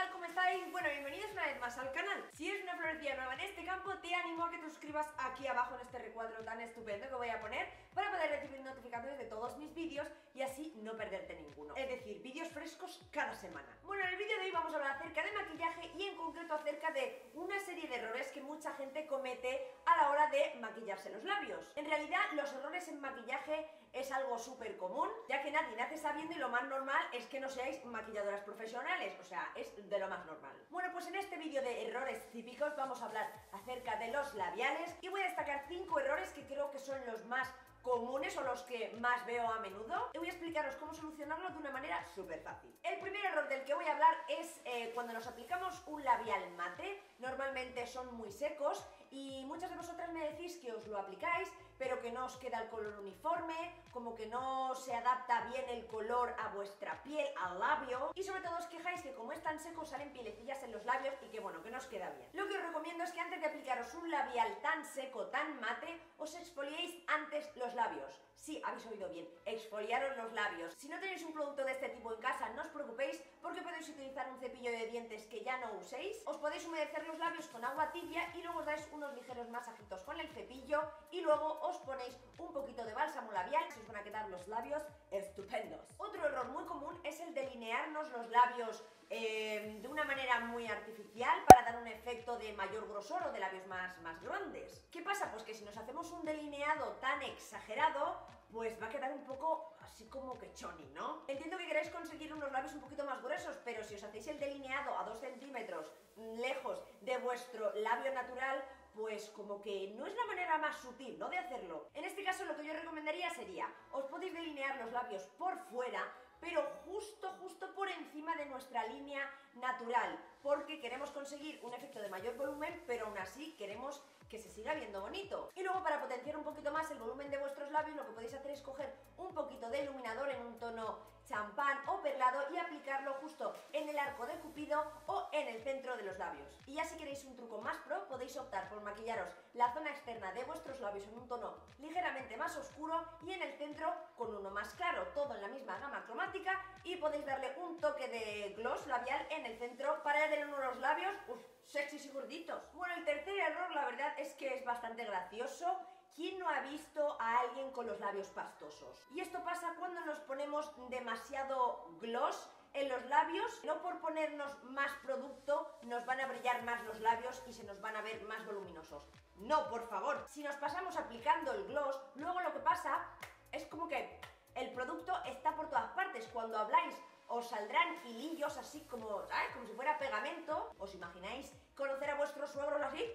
tal? ¿Cómo estáis? Bueno, bienvenidos una vez más al canal. Si eres una florecilla nueva en este campo, te animo a que te suscribas aquí abajo en este recuadro tan estupendo que voy a poner para poder recibir notificaciones de todos mis vídeos y así no perderte ninguno. Es decir, vídeos frescos cada semana. Bueno, en el vídeo de hoy vamos a hablar acerca de maquillaje y en concreto acerca de una serie de errores que mucha gente comete a la hora de maquillarse los labios. En realidad, los errores en maquillaje es algo súper común, ya que nadie nace sabiendo y lo más normal es que no seáis maquilladoras profesionales, o sea, es de lo más normal. Bueno, pues en este vídeo de errores típicos vamos a hablar acerca de los labiales y voy a destacar 5 errores que creo que son los más comunes o los que más veo a menudo y voy a explicaros cómo solucionarlo de una manera súper fácil. El primer error del que voy a hablar es cuando nos aplicamos un labial mate. Normalmente son muy secos y muchas de vosotras me decís que os lo aplicáis pero que no os queda el color uniforme, como que no se adapta bien el color a vuestra piel, al labio, y sobre todo os quejáis que como es tan seco salen pielecillas en los labios y que bueno, que no os queda bien. Lo que os recomiendo es que antes de aplicaros un labial tan seco, tan mate, os exfoliéis antes los labios. Sí, habéis oído bien, exfoliaros los labios. Si no tenéis un producto de este tipo en casa, no os preocupéis porque podéis utilizar un cepillo de dientes que ya no uséis, os podéis humedecer los labios con agua tibia y luego os dais unos ligeros masajitos con el cepillo y luego os ponéis un poquito de bálsamo labial, se os van a quedar los labios estupendos. Otro error muy común es el delinearnos los labios de una manera muy artificial para dar un efecto de mayor grosor o de labios más grandes. ¿Qué pasa? Pues que si nos hacemos un delineado tan exagerado, pues va a quedar un poco así como que choni, ¿no? Entiendo que queréis conseguir unos labios un poquito más gruesos, pero si os hacéis el delineado a 2 centímetros lejos de vuestro labio natural, pues como que no es la manera más sutil, ¿no?, de hacerlo. En este caso lo que yo recomendaría sería, os podéis delinear los labios por fuera, pero justo por encima de nuestra línea natural, porque queremos conseguir un efecto de mayor volumen, pero aún así queremos que se siga viendo bonito. Y luego, para potenciar un poquito más el volumen de vuestros labios, lo que podéis hacer es coger un poquito de iluminador en un tono champán o perlado y aplicarlo justo en el arco de Cupido o en el centro de los labios. Y ya si queréis un truco más pro, podéis optar por maquillaros la zona externa de vuestros labios en un tono ligeramente más oscuro y en el centro con uno más claro, todo en la misma gama cromática, y podéis darle un toque de gloss labial en el centro para tener unos labios sexys y gorditos. Bueno, el tercer error, la verdad es que es bastante gracioso. ¿Quién no ha visto a alguien con los labios pastosos? Y esto pasa cuando nos ponemos demasiado gloss en los labios. No por ponernos más producto nos van a brillar más los labios y se nos van a ver más voluminosos. No, por favor. Si nos pasamos aplicando el gloss, luego lo que pasa es como que el producto está por todas partes. Cuando habláis os saldrán hilillos así como, ¿sabes?, como si fuera pegamento. ¿Os imagináis conocer a vuestros suegros así?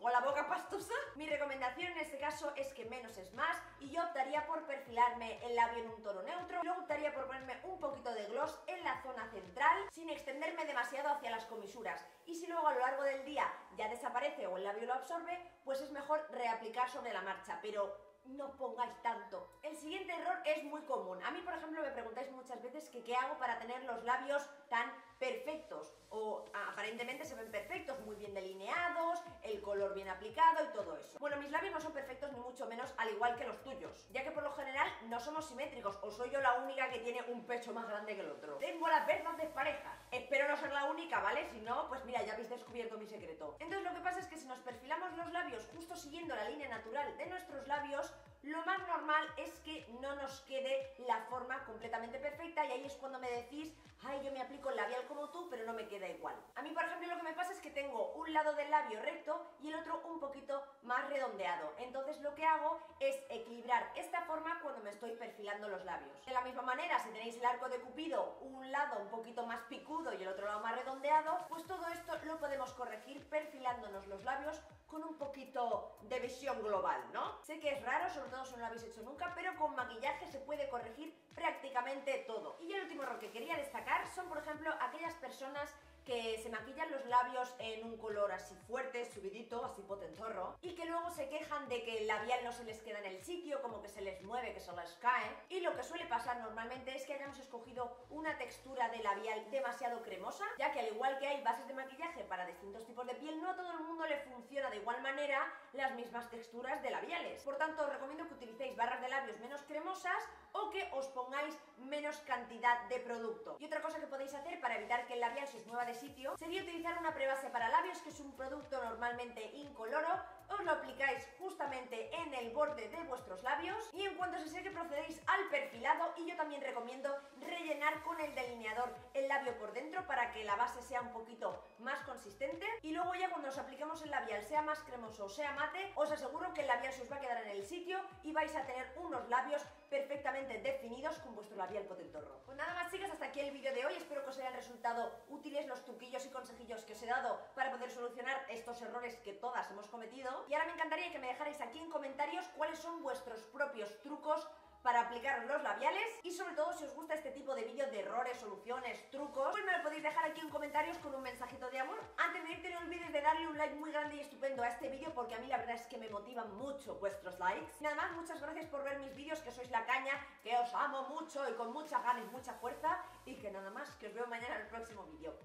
¿O la boca pastosa? Mi recomendación en este caso es que menos es más y yo optaría por perfilarme el labio en un tono neutro, luego optaría por ponerme un poquito de gloss en la zona central sin extenderme demasiado hacia las comisuras, y si luego a lo largo del día ya desaparece o el labio lo absorbe, pues es mejor reaplicar sobre la marcha, pero no pongáis tanto. El siguiente error es muy común. A mí, por ejemplo, me preguntáis muchas veces que qué hago para tener los labios tan perfectos o aparentemente se ven perfectos, muy bien delineados, el color bien aplicado y todo eso. Bueno, mis labios no son perfectos ni mucho menos, al igual que los tuyos, ya que por lo general no somos simétricos, o soy yo la única que tiene un pecho más grande que el otro. Tengo las venas desparejas. Espero no ser la única, ¿vale? Si no, pues mira, ya habéis descubierto mi secreto. Entonces lo que pasa es que si nos perfilamos los labios justo siguiendo la línea natural de nuestros labios, lo más normal es que no nos quede la forma completamente perfecta, y ahí es cuando me decís, ay, yo me aplico el labial como tú, pero no me queda igual. A mí, por ejemplo, lo que me pasa es que tengo un lado del labio recto y el otro un poquito más redondeado. Entonces lo que hago es equilibrar esta forma cuando me estoy perfilando los labios. De la misma manera, si tenéis el arco de Cupido, un lado un poquito más picudo y el otro lado más redondeado, pues todo esto lo podemos corregir perfilándonos los labios con un poquito de visión global, ¿no? Sé que es raro, sobre todo si no lo habéis hecho nunca, pero con maquillaje se puede corregir prácticamente todo. Y el último error que quería destacar son, por ejemplo, aquellas personas que se maquillan los labios en un color así fuerte, subidito, así potentorro, y que luego se quejan de que el labial no se les queda en el sitio, como que se les mueve, que se les cae. Y lo que suele pasar normalmente es que hayamos escogido una textura de labial demasiado cremosa, ya que al igual que hay bases de maquillaje para distintos tipos de piel, no a todo el mundo le funciona de igual manera las mismas texturas de labiales. Por tanto, os recomiendo que utilicéis barras de labios menos cremosas o que os pongáis menos cantidad de producto. Y otra cosa que podéis hacer para evitar que el labial se os mueva de de sitio, sería utilizar una prebase para labios, que es un producto normalmente incoloro. Os lo aplicáis justamente en el borde de vuestros labios y en cuanto se seque procedéis al perfilado, y yo también recomiendo rellenar con el delineador el labio por dentro para que la base sea un poquito más consistente, y luego ya cuando os apliquemos el labial, sea más cremoso o sea mate, os aseguro que el labial se os va a quedar en el sitio y vais a tener unos labios perfectamente definidos con vuestro labial potentorro. Pues nada más, chicas, hasta aquí el vídeo de hoy. Espero que os hayan resultado útiles los truquillos y consejillos que os he dado para poder solucionar estos errores que todas hemos cometido, y ahora me encantaría que me dejarais aquí en comentarios cuáles son vuestros propios trucos para aplicar los labiales, y sobre todo si os gusta este tipo de vídeos de errores, soluciones, trucos, pues me lo podéis dejar aquí en comentarios con un mensajito de amor. Antes de irte no olvides de darle un like muy grande y estupendo a este vídeo, porque a mí la verdad es que me motivan mucho vuestros likes. Nada más, muchas gracias por ver mis vídeos, que sois la caña, que os amo mucho y con muchas ganas y mucha fuerza, y que nada más, que os veo mañana en el próximo vídeo.